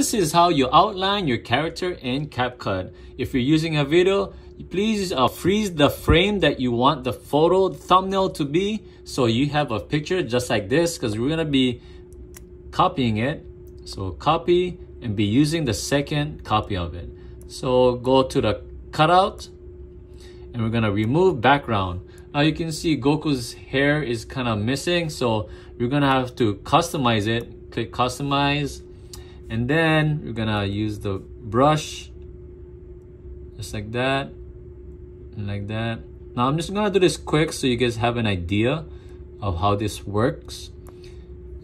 This is how you outline your character in CapCut. If you're using a video, please freeze the frame that you want the photo thumbnail to be, so you have a picture just like this, because we're going to be copying it. So copy and be using the second copy of it. So go to the cutout and we're going to remove background. Now you can see Goku's hair is kind of missing, so you're going to have to customize it. Click customize. And then you're gonna use the brush, just like that, and like that. Now I'm just gonna do this quick so you guys have an idea of how this works.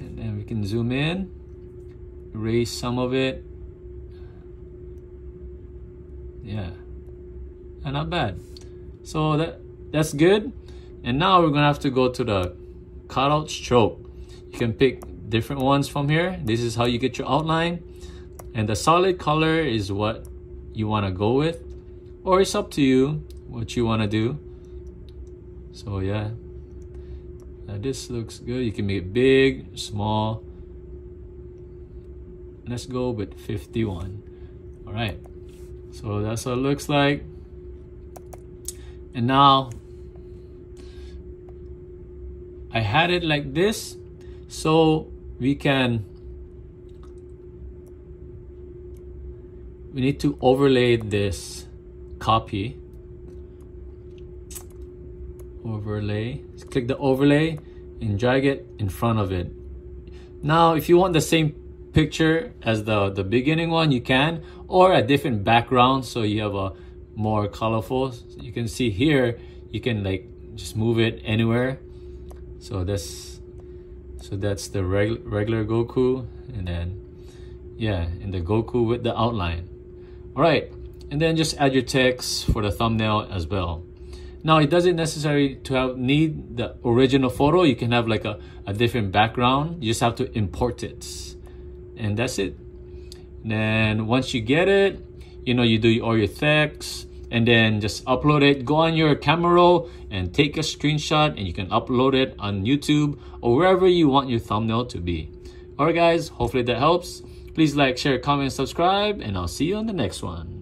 And then we can zoom in, erase some of it. Yeah, and not bad. So that's good. And now we're gonna have to go to the cutout stroke. You can pick different ones from here. This is how you get your outline, and the solid color is what you want to go with, or it's up to you what you want to do. So yeah, now this looks good. You can make it big, small. Let's go with 51. All right, so that's what it looks like. And now I had it like this, so we need to overlay this copy. Overlay. Just click the overlay and drag it in front of it. Now, if you want the same picture as the beginning one, you can, or a different background so you have a more colorful. You can see here, you can like just move it anywhere. So that's the regular Goku, and then yeah, and the Goku with the outline. All right, and then just add your text for the thumbnail as well. Now it doesn't necessarily need the original photo. You can have like a different background. You just have to import it, and that's it. And then once you get it, you know, you do all your text and then just upload it. Go on your camera roll and take a screenshot, and you can upload it on YouTube or wherever you want your thumbnail to be. All right guys, hopefully that helps. Please like, share, comment, subscribe, and I'll see you on the next one.